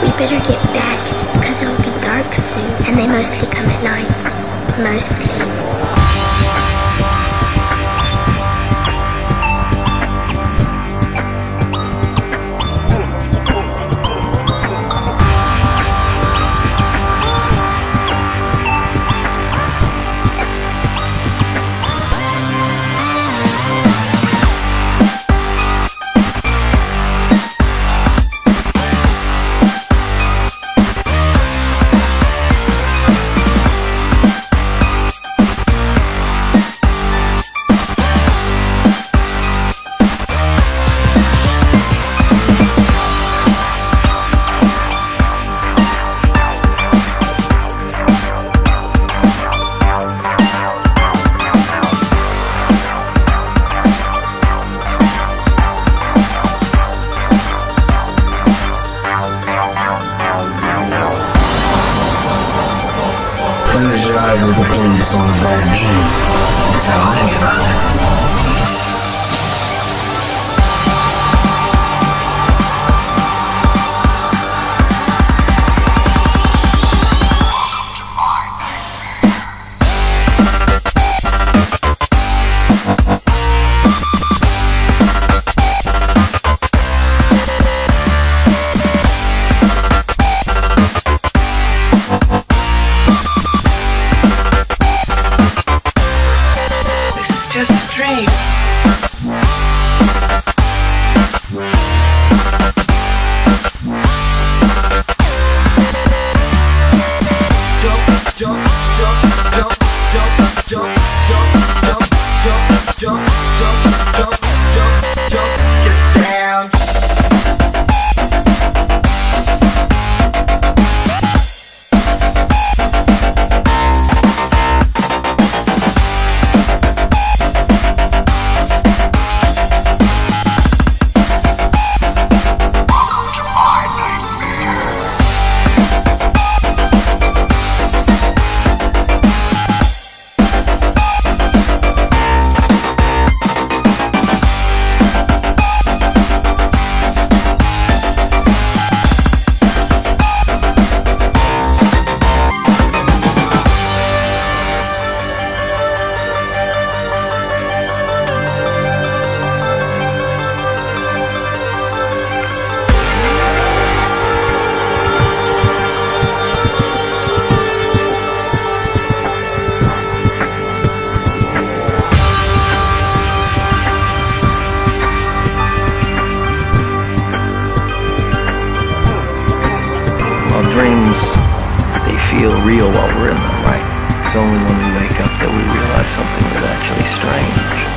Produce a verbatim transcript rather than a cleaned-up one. We better get back, because it'll be dark soon, and they mostly come at night. Mostly. Close your eyes and pretend it's all about me. That's how I get about it. Dreams, they feel real while we're in them, right? It's only when we wake up that we realize something was actually strange.